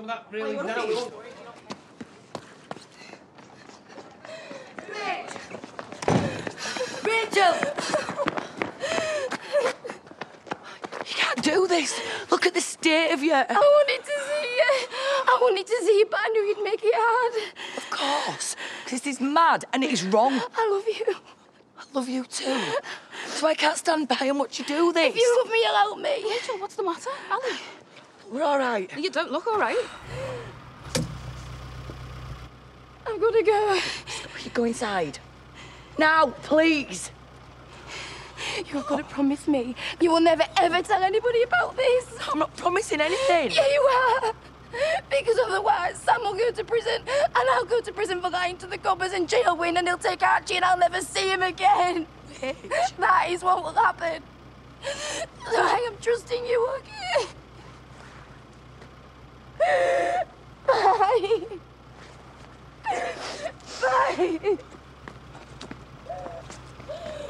some of that really nice. Rachel! You can't do this. Look at the state of you. I wanted to see you. I wanted to see you, but I knew you'd make it hard. Of course. This is mad and it is wrong. I love you. I love you too. So I can't stand by and watch you do this. If you love me, you'll help me. Rachel, what's the matter? Ali? We're all right. You don't look all right. I've got to go. You go inside. Now, please. You've got to promise me you will never, ever tell anybody about this. I'm not promising anything. Yeah, you are. Because otherwise, Sam will go to prison, and I'll go to prison for lying to the coppers, and Jay'll win, and he'll take Archie, and I'll never see him again. Rich. That is what will happen. So I am trusting you, okay? Bye. Bye.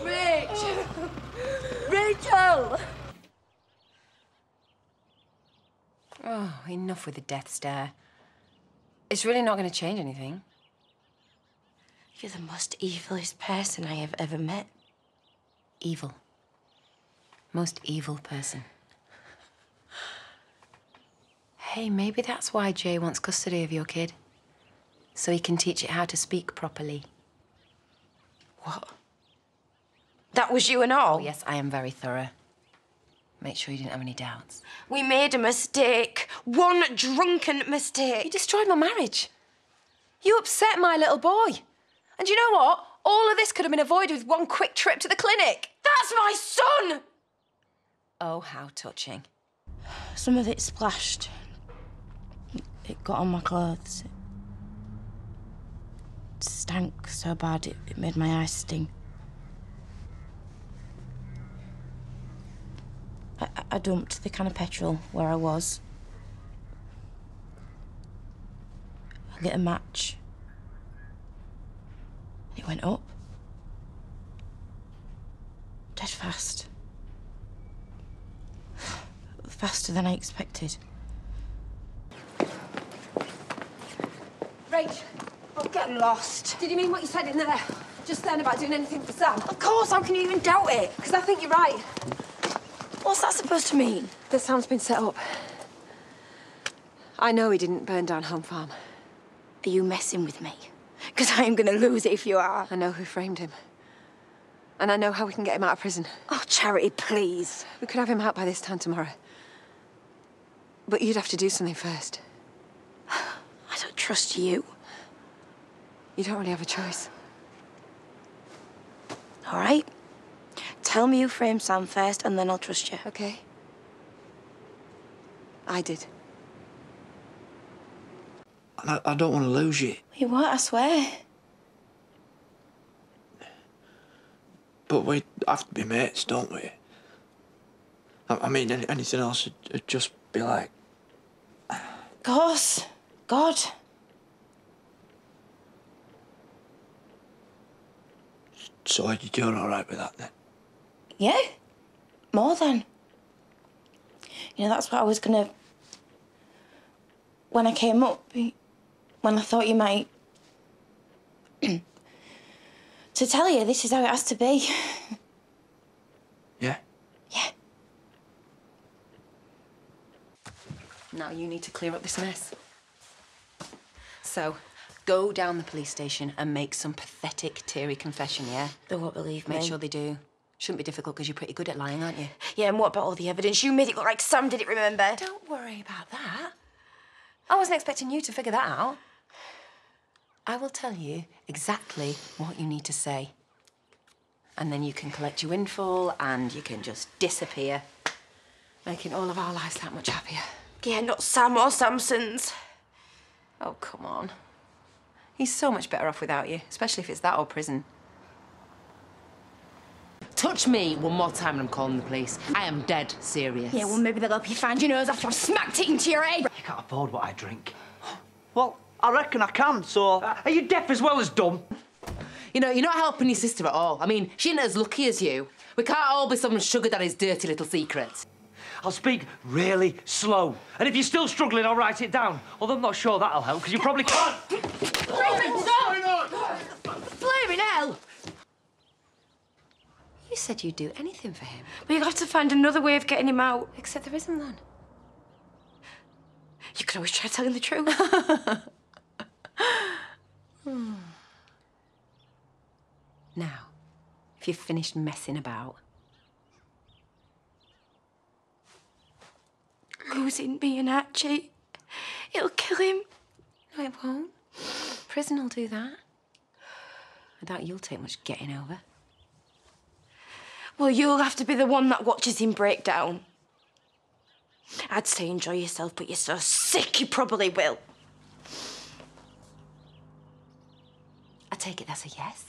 Rachel. Rachel. Oh, enough with the death stare. It's really not going to change anything. You're the most evilest person I have ever met. Evil. Most evil person. Hey, maybe that's why Jay wants custody of your kid. So he can teach it how to speak properly. What? That was you and all? Oh, yes, I am very thorough. Make sure you didn't have any doubts. We made a mistake. One drunken mistake. You destroyed my marriage. You upset my little boy. And you know what? All of this could have been avoided with one quick trip to the clinic. That's my son! Oh, how touching. Some of it splashed. It got on my clothes. It stank so bad it made my eyes sting. I dumped the can of petrol where I was. I lit a match. It went up. Dead fast. Faster than I expected. Rach, I'm getting lost. Did you mean what you said in there just then about doing anything for Sam? Of course, how can you even doubt it? Because I think you're right. What's that supposed to mean? That Sam's been set up. I know he didn't burn down Home Farm. Are you messing with me? Because I am going to lose it if you are. I know who framed him. And I know how we can get him out of prison. Oh, Charity, please. We could have him out by this time tomorrow. But you'd have to do something first. I don't trust you. You don't really have a choice. All right. Tell me you framed Sam first, and then I'll trust you. OK. I did. I don't want to lose you. You won't, I swear. But we have to be mates, don't we? I mean, anything else would just be like... Of course. God. So are you doing all right with that, then? Yeah. More than. You know, that's what I was going to... When I came up... When I thought you might... to tell you, this is how it has to be. Yeah? Yeah. Now you need to clear up this mess. So, go down the police station and make some pathetic, teary confession, yeah? They won't believe me. Make sure they do. Shouldn't be difficult, because you're pretty good at lying, aren't you? Yeah, and what about all the evidence? You made it look like Sam did it, remember? Don't worry about that. I wasn't expecting you to figure that out. I will tell you exactly what you need to say. And then you can collect your windfall and you can just disappear, making all of our lives that much happier. Yeah, not Sam or Samson's. Oh, come on. He's so much better off without you, especially if it's that old prison. Touch me one more time and I'm calling the police. I am dead serious. Yeah, well, maybe they'll help you find your nose after I've smacked it into your head. You can't afford what I drink. Well, I reckon I can, so... Are you deaf as well as dumb? You know, you're not helping your sister at all. I mean, she ain't as lucky as you. We can't all be someone's sugar daddy's dirty little secret. I'll speak really slow. And if you're still struggling, I'll write it down. Although I'm not sure that'll help, because you probably can't. Raven, stop! Blurring hell! You said you'd do anything for him. But you'll have to find another way of getting him out. Except there isn't, then. You could always try telling the truth. Now, if you've finished messing about... Losing me and Archie, it'll kill him. No, it won't. Prison will do that. I doubt you'll take much getting over. Well, you'll have to be the one that watches him break down. I'd say enjoy yourself, but you're so sick you probably will. I take it that's a yes?